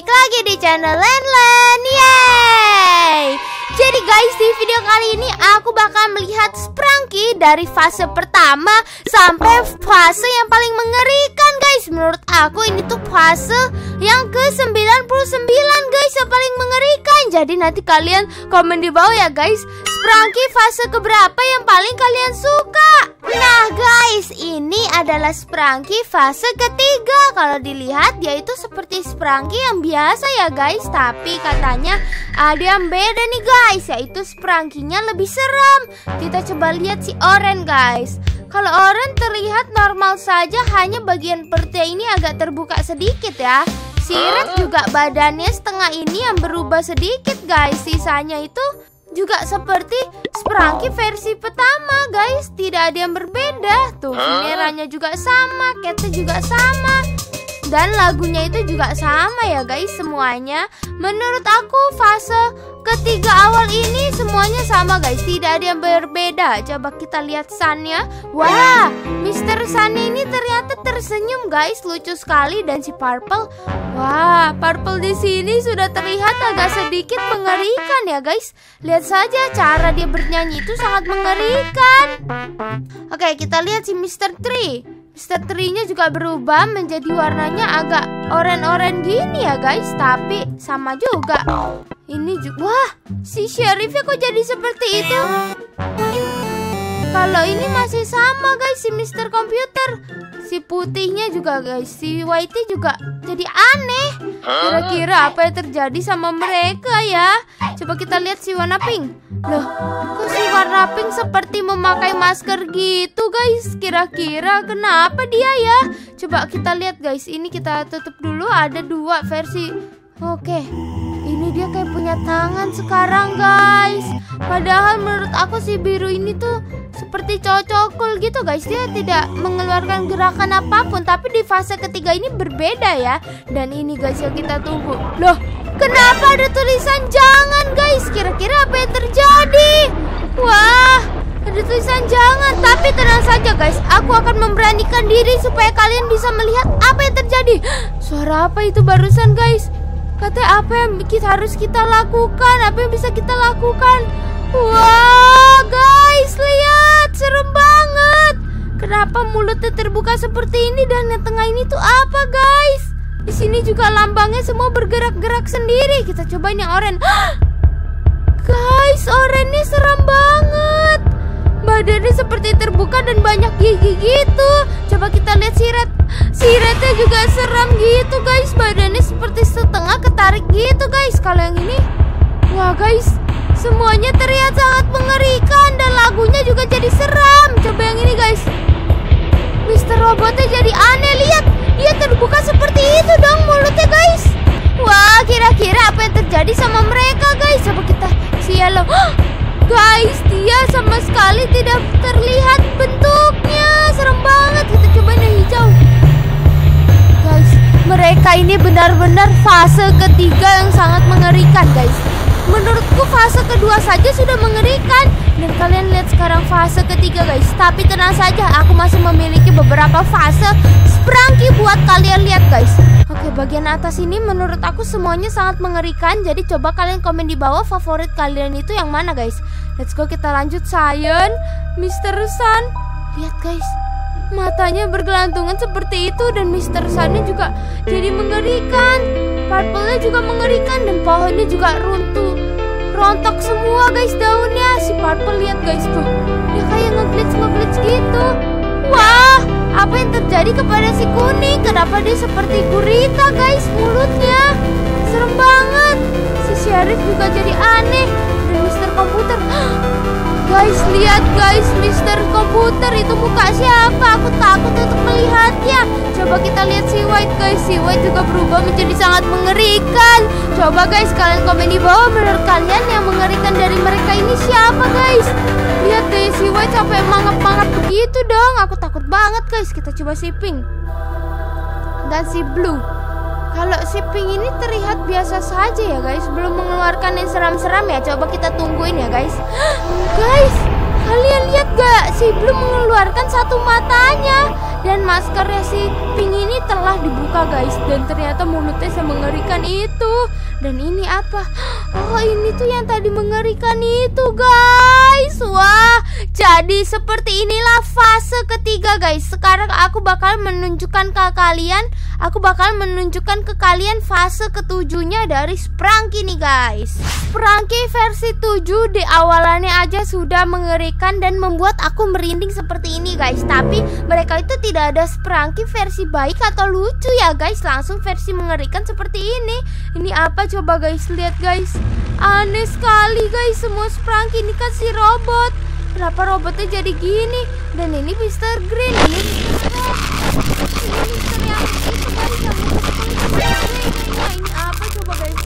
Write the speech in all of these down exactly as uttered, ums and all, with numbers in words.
balik lagi di channel LenLen. Yeay! Jadi guys, di video kali ini aku bakal melihat Sprunki dari fase pertama sampai fase yang paling mengerikan guys. Menurut aku ini tuh fase yang ke sembilan puluh sembilan guys, yang paling mengerikan. Jadi nanti kalian komen di bawah ya guys, Sprunki fase keberapa yang paling kalian suka? Nah guys, ini adalah Sprunki fase ketiga. Kalau dilihat dia itu seperti Sprunki yang biasa ya guys, tapi katanya ada yang beda nih guys, yaitu Sprunkinya lebih seram. Kita coba lihat si Oren guys. Kalau Oren terlihat normal saja, hanya bagian perutnya ini agak terbuka sedikit ya. Si Red juga badannya setengah ini yang berubah sedikit guys, sisanya itu juga seperti Sprunki versi pertama guys, tidak ada yang berbeda. Tuh merahnya juga sama, catnya juga sama, dan lagunya itu juga sama ya guys semuanya. Menurut aku fase ketiga awal ini semuanya sama guys, tidak ada yang berbeda. Coba kita lihat Sunnya. Wah, Mister Sun ini ternyata tersenyum guys, lucu sekali. Dan si Purple, wah, Purple di sini sudah terlihat agak sedikit mengerikan ya guys. Lihat saja cara dia bernyanyi itu sangat mengerikan. Oke, kita lihat si Mister Tree. Mister Tree-nya juga berubah menjadi warnanya agak oranye-oranye gini ya guys, tapi sama juga. Ini juga, wah, si Sheriff-nya kok jadi seperti itu? Kalau ini masih sama guys, si Mister Komputer. Si putihnya juga guys, si Whitey juga jadi aneh. Kira-kira apa yang terjadi sama mereka ya? Coba kita lihat si warna pink. Loh, kok si warna pink seperti memakai masker gitu guys? Kira-kira kenapa dia ya? Coba kita lihat guys, ini kita tutup dulu, ada dua versi. Oke, ini dia kayak punya tangan sekarang guys. Padahal menurut aku si biru ini tuh seperti cocokul gitu guys, dia tidak mengeluarkan gerakan apapun. Tapi di fase ketiga ini berbeda ya. Dan ini guys yang kita tunggu. Loh, kenapa ada tulisan jangan guys? Kira-kira apa yang terjadi? Wah, ada tulisan jangan. Tapi tenang saja guys, aku akan memberanikan diri supaya kalian bisa melihat apa yang terjadi. Suara apa itu barusan guys? Katanya apa yang kita harus kita lakukan, apa yang bisa kita lakukan. Wah guys, lihat, serem banget. Kenapa mulutnya terbuka seperti ini, dan yang tengah ini tuh apa guys? Di sini juga lambangnya semua bergerak-gerak sendiri. Kita cobain yang oranye. Guys, oranye serem banget. Badannya seperti terbuka dan banyak gigi gitu. Coba kita lihat si Red. Si Rednya juga serem gitu guys, badannya seperti setengah ketarik gitu guys. Kalau yang ini, wah guys, semuanya terlihat sangat mengerikan dan lagunya juga jadi seram. Coba yang ini guys, Mister Robotnya jadi aneh. Lihat, dia terbuka seperti itu dong mulutnya guys. Wah, kira-kira apa yang terjadi sama mereka guys? Coba kita si Yellow. Oh, guys, dia sama sekali tidak terlihat bentuknya. Serem banget. Kita coba yang hijau. Guys, mereka ini benar-benar fase ketiga yang sangat mengerikan guys. Menurutku fase kedua saja sudah mengerikan, dan kalian lihat sekarang fase ketiga guys. Tapi tenang saja, aku masih memiliki beberapa fase Sprunki buat kalian lihat guys. Oke, bagian atas ini menurut aku semuanya sangat mengerikan. Jadi coba kalian komen di bawah favorit kalian itu yang mana guys. Let's go, kita lanjut Scion, Mister Sun. Lihat guys, matanya bergelantungan seperti itu, dan Mister Sunnya juga jadi mengerikan. Purple-nya juga mengerikan, dan pohonnya juga runtuh, rontok semua guys daunnya. Si Purple lihat guys tuh, dia kayak ngeglitch-ngeglitch gitu. Wah, apa yang terjadi kepada si kuning? Kenapa dia seperti gurita guys mulutnya? Serem banget. Si Sheriff juga jadi aneh, dan Mister Komputer. Guys, lihat guys, Mister Komputer itu muka siapa? Aku takut untuk melihatnya. Coba kita lihat si White guys. Si White juga berubah menjadi sangat mengerikan. Coba guys, kalian komen di bawah menurut kalian yang mengerikan dari mereka ini siapa guys. Lihat deh, si White sampai mangap-mangap begitu dong. Aku takut banget guys. Kita coba si Pink dan si Blue. Kalau si Pink ini terlihat biasa saja ya guys, belum mengeluarkan yang seram-seram ya. Coba kita tungguin ya guys. Guys, kalian lihat gak? Si Blue mengeluarkan satu matanya. Dan maskernya si Pink ini telah dibuka, guys. Dan ternyata mulutnya semengerikan itu. Dan ini apa? Oh, ini tuh yang tadi mengerikan itu, guys. Wah, jadi seperti inilah fase ketiga, guys. Sekarang aku bakal menunjukkan ke kalian Aku bakal menunjukkan ke kalian fase ketujuhnya dari Sprunki nih, guys. Sprunki versi tujuh di awalannya aja sudah mengerikan dan membuat aku merinding seperti ini, guys. Tapi mereka itu tidak ada Sprunki versi baik atau lucu ya, guys. Langsung versi mengerikan seperti ini. Ini apa coba, guys? Lihat, guys. Aneh sekali, guys. Semua Sprunki ini kan si robot. Kenapa robotnya jadi gini? Dan ini mister Green. Ini mister Red. Ini mister yang itu, guys. Nah, ini apa coba, guys?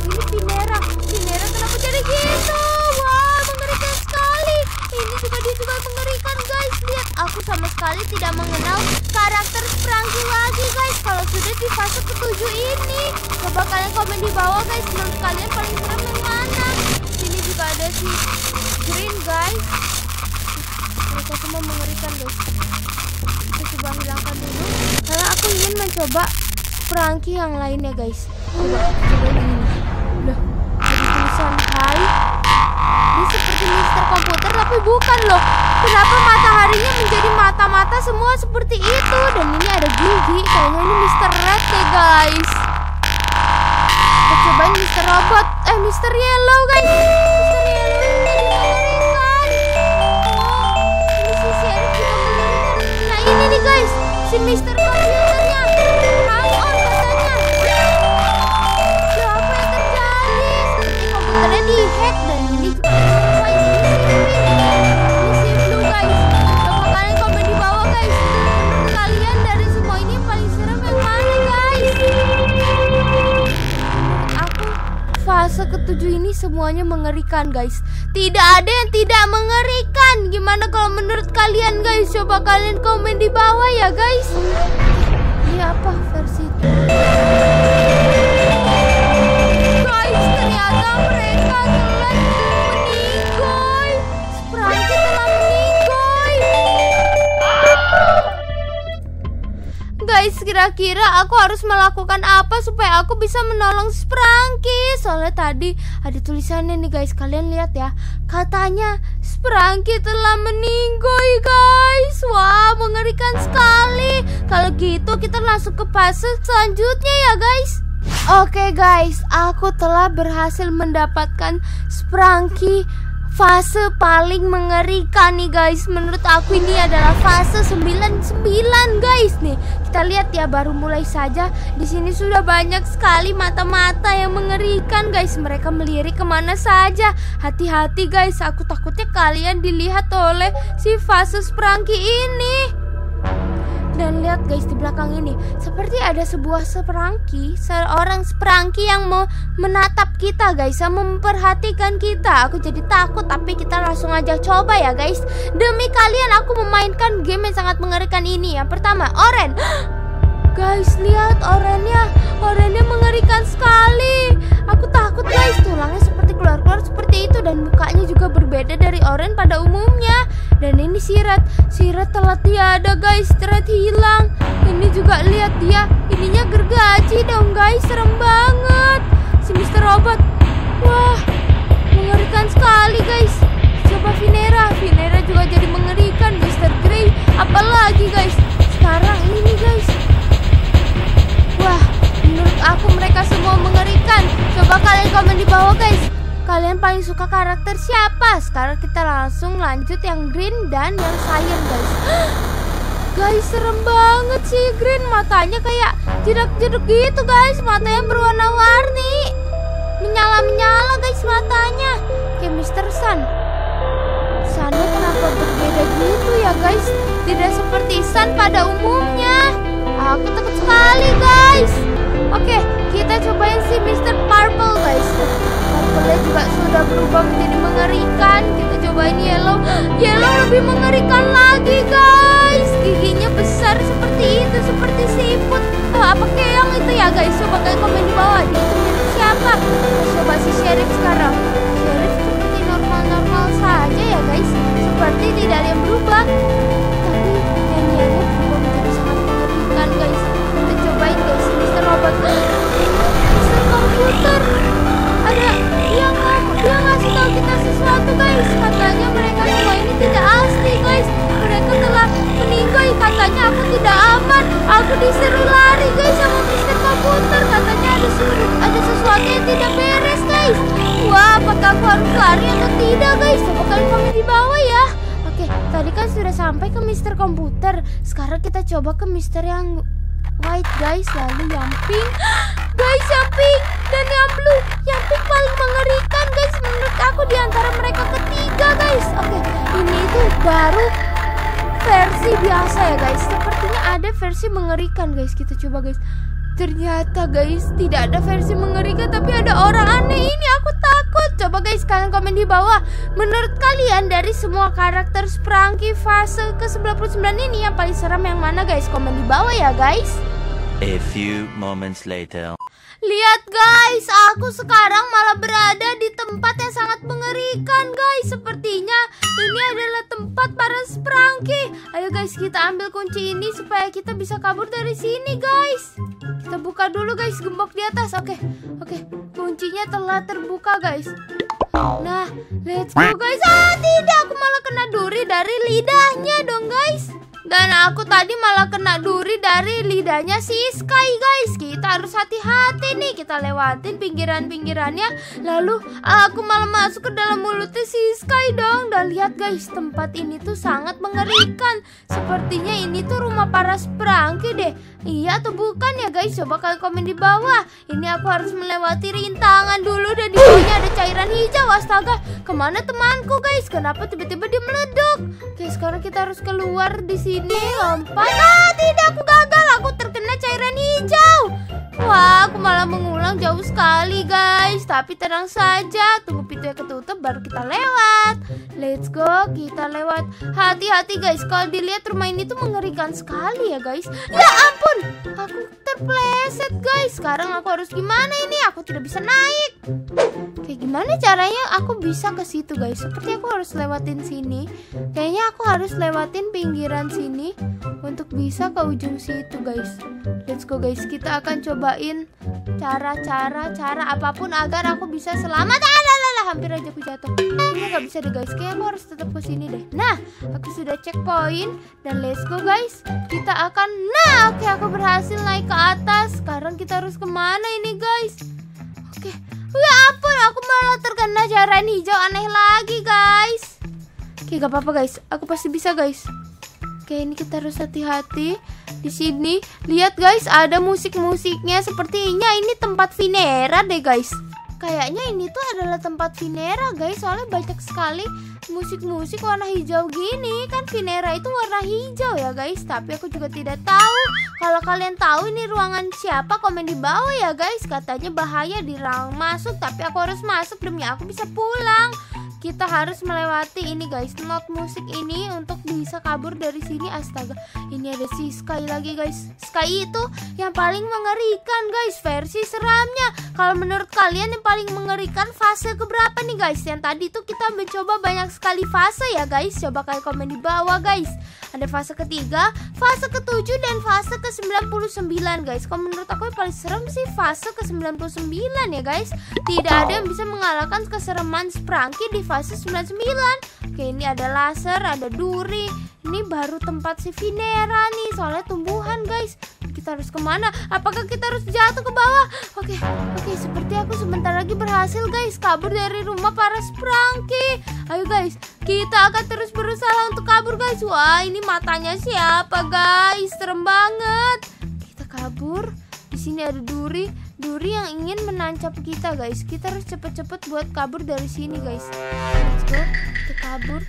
Ini Pinera. Pinera kenapa jadi gitu? Wah, mengerikan sekali. Ini juga dia juga mengerikan, guys. Lihat, aku sama sekali tidak mengenal karakter Sprunki lagi, guys. Kalau sudah di fase ketujuh ini, coba kalian komen di bawah, guys. Menurut kalian paling serem yang mana? Sini juga ada si Green, guys. Mereka semua mengerikan, guys. Kita coba hilangkan dulu, karena aku ingin mencoba Sprunki yang lainnya, guys. Coba, coba ini. Udah, ada tulisan Hai. Ini seperti Mister Komputer, tapi bukan loh. Kenapa mataharinya menjadi mata-mata semua seperti itu? Dan ini ada gigi. Kayaknya ini Mister Red ya, guys. Kita coba Mister Robot. Eh, Mister Yellow, guys. Mister Yellow. Ini nih, guys, si Mister Komputernya. Hang on katanya. Siapa yang terjadi? Seperti komputernya di hack. Dan ini juga guys, ini si Blue, guys. Coba kalian komen di bawah, guys. Menurut kalian dari semua ini paling serem yang mana, guys? Menurut aku fase ketujuh ini semuanya mengerikan, guys. Tidak ada yang tidak mengerikan. Gimana kalau menurut kalian, guys? Coba kalian komen di bawah ya, guys. Ini apa versi itu? Guys, ternyata mereka telah meninggoy. Sprunki telah meninggoy. Guys, kira-kira aku harus melakukan apa supaya aku bisa menolong Sprunki? Soalnya tadi ada tulisannya nih, guys. Kalian lihat ya. Katanya Sprunki telah meninggoy, guys. Wah, mengerikan sekali. Kalau gitu kita langsung ke fase selanjutnya ya, guys. Oke, guys, aku telah berhasil mendapatkan Sprunki fase paling mengerikan nih, guys. Menurut aku ini adalah fase sembilan puluh sembilan, guys. Nih, kita lihat ya, baru mulai saja di sini sudah banyak sekali mata-mata yang mengerikan, guys. Mereka melirik kemana saja. Hati-hati, guys. Aku takutnya kalian dilihat oleh si fase Sprunki ini. Dan lihat, guys, di belakang ini seperti ada sebuah Sprunki, seorang Sprunki yang mau menatap kita, guys, yang memperhatikan kita. Aku jadi takut, tapi kita langsung aja coba ya, guys. Demi kalian aku memainkan game yang sangat mengerikan ini. Yang pertama, oren. Guys, lihat orennya. Orennya mengerikan sekali. Aku takut, guys. Tulangnya seperti keluar-keluar seperti itu. Dan mukanya juga berbeda dari oren pada umumnya. Dan ini sirat, sirat telah tiada, guys, sirat hilang. Ini juga lihat dia, ininya gergaji dong, guys, serem banget. Si Mister Robot, wah, mengerikan sekali, guys. Coba Vinera, Vinera juga jadi mengerikan. Mister Grey, apalagi, guys, sekarang ini, guys. Wah, menurut aku mereka semua mengerikan. Coba kalian komen di bawah, guys. Kalian paling suka karakter siapa? Sekarang kita langsung lanjut yang Green dan yang Cyan, guys. Guys, serem banget sih Green. Matanya kayak jeduk-jeduk gitu, guys. Matanya berwarna-warni, menyala-menyala, guys, matanya. Kayak Mister Sun. Sunnya kenapa berbeda gitu ya, guys? Tidak seperti Sun pada umumnya. Aku takut sekali, guys. Oke, kita cobain si Mister Purple, guys. Purple juga sudah berubah menjadi mengerikan. Kita cobain Yellow. Yellow lebih mengerikan lagi, guys. Giginya besar seperti itu, seperti siput. Oh, apa kayak yang itu ya, guys? Coba kalian komen di bawah. Dia itu mirip siapa? Coba si Sheriff sekarang. Sheriff seperti normal-normal saja ya, guys. Seperti tidak ada yang berubah. Tapi yang Yellow berubah menjadi Apakah aku harus lari atau tidak, guys? Coba kalian komen di bawah ya. Oke, tadi kan sudah sampai ke Mister Komputer. Sekarang kita coba ke Mister yang white, guys. Lalu yang pink. Guys, yang pink dan yang blue. Yang pink paling mengerikan, guys. Menurut aku di antara mereka ketiga, guys. Oke, ini itu baru versi biasa ya, guys. Sepertinya ada versi mengerikan, guys. Kita coba, guys. Ternyata, guys, tidak ada versi mengerikan, tapi ada orang aneh ini. Aku takut. Coba, guys, kalian komen di bawah. Menurut kalian dari semua karakter Sprunki fase ke sembilan puluh sembilan ini yang paling seram yang mana, guys? Komen di bawah ya, guys. A few moments later. Lihat, guys, aku sekarang malah berada di tempat yang sangat mengerikan, guys. Sepertinya ini adalah tempat para Sprunki. Ayo, guys, kita ambil kunci ini supaya kita bisa kabur dari sini, guys. Kita buka dulu, guys, gembok di atas. Oke, oke, kuncinya telah terbuka, guys. Nah, let's go, guys. Ah, tidak, aku malah kena duri dari lidahnya dong, guys. Dan aku tadi malah kena duri dari lidahnya si Sky, guys. Kita harus hati-hati nih. Kita lewatin pinggiran-pinggirannya. Lalu aku malah masuk ke dalam mulutnya si Sky dong. Dan lihat, guys, tempat ini tuh sangat mengerikan. Sepertinya ini tuh rumah para Sprunki deh. Iya atau bukan ya, guys? Coba kalian komen di bawah. Ini aku harus melewati rintangan dulu. Dan di bawahnya ada cairan hijau. Astaga, kemana temanku, guys? Kenapa tiba-tiba dia meleduk? Oke, sekarang kita harus keluar di sini. Ini lompat. Ah, tidak, aku gagal. Aku terkena cairan hijau. Wah, aku malah mengulang jauh sekali, guys. Tapi tenang saja, tunggu pintunya ketutup baru kita lewat. Let's go, kita lewat. Hati-hati, guys. Kalau dilihat rumah ini tuh mengerikan sekali ya, guys. Ya ampun, aku terpleset, guys. Sekarang aku harus gimana ini? Aku tidak bisa naik. Kayak gimana caranya aku bisa ke situ, guys? Seperti aku harus lewatin sini. Kayaknya aku harus lewatin pinggiran sini untuk bisa ke ujung situ, guys. Let's go, guys. Kita akan cobain cara-cara cara apapun agar aku bisa selamat. Alalah, hampir aja aku jatuh. Ini nggak bisa deh, guys. Kayaknya aku harus tetap ke sini deh. Nah, aku sudah checkpoint dan let's go, guys. Kita akan, nah, oke, aku berhasil naik ke atas. Sekarang kita harus kemana ini, guys? Oke. Ya ampun, aku malah terkena cairan hijau aneh lagi, guys. Oke, gak apa-apa, guys. Aku pasti bisa, guys. Oke, ini kita harus hati-hati. Di sini, lihat, guys, ada musik-musiknya. Sepertinya ini tempat Vinera deh, guys. Kayaknya ini tuh adalah tempat Vinera, guys. Soalnya banyak sekali musik-musik warna hijau gini. Kan Vinera itu warna hijau ya, guys. Tapi aku juga tidak tahu. Kalau kalian tahu ini ruangan siapa, komen di bawah ya, guys. Katanya bahaya dilarang masuk, tapi aku harus masuk demi aku bisa pulang. Kita harus melewati ini, guys, not musik ini untuk bisa kabur dari sini. Astaga, ini ada si Sky lagi, guys. Sky itu yang paling mengerikan, guys, versi seramnya. Kalau menurut kalian yang paling mengerikan fase keberapa nih, guys? Yang tadi itu kita mencoba banyak sekali fase ya, guys. Coba kalian komen di bawah, guys. Ada fase ketiga, fase ketujuh, dan fase ke sembilan puluh sembilan, guys. Kalau menurut aku yang paling serem sih fase ke sembilan puluh sembilan ya, guys. Tidak ada yang bisa mengalahkan kesereman Sprunki di fase sembilan puluh sembilan. Oke, ini ada laser, ada duri. Ini baru tempat si Vinera nih, soalnya tumbuhan, guys. Kita harus kemana? Apakah kita harus jatuh ke bawah? Oke, oke, seperti aku sebentar lagi berhasil, guys, kabur dari rumah para Sprunki. Ayo, guys, kita akan terus berusaha untuk kabur, guys. Wah, ini matanya siapa, guys? Serem banget. Kita kabur. Di sini ada duri, duri yang ingin menancap kita, guys. Kita harus cepet-cepet buat kabur dari sini, guys. Let's go, kita kabur.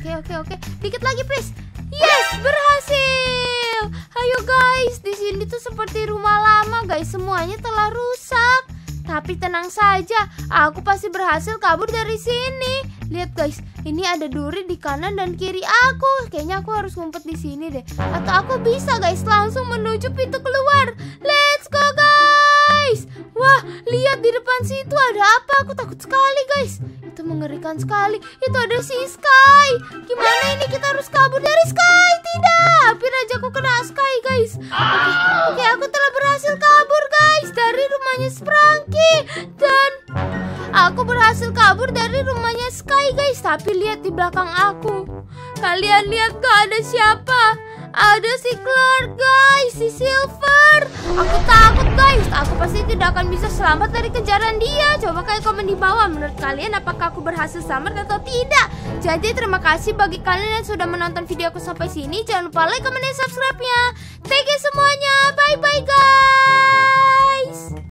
Oke, oke, oke. Dikit lagi, please. Yes, berhasil. Ayo, guys, di sini tuh seperti rumah lama, guys. Semuanya telah rusak. Tapi tenang saja, aku pasti berhasil kabur dari sini. Lihat, guys, ini ada duri di kanan dan kiri aku. Kayaknya aku harus ngumpet di sini deh. Atau aku bisa, guys, langsung menuju pintu keluar. Let's go, guys. Wah, lihat di depan situ ada apa? Aku takut sekali, guys. Itu mengerikan sekali. Itu ada si Sky. Gimana ini, kita harus kabur dari Sky? Tidak, hampir aja aku kena Sky, guys. Oke, oke, aku telah berhasil kabur, guys, dari rumahnya Sprunki. Dan aku berhasil kabur dari rumahnya Sky, guys. Tapi lihat di belakang aku. Kalian lihat gak, ada siapa? Ada si Clark, guys, si Silver. Aku takut, guys. Aku pasti tidak akan bisa selamat dari kejaran dia. Coba kalian komen di bawah menurut kalian apakah aku berhasil selamat atau tidak. Jadi terima kasih bagi kalian yang sudah menonton video aku sampai sini. Jangan lupa like, comment, dan subscribe-nya. Thank you semuanya. Bye-bye guys.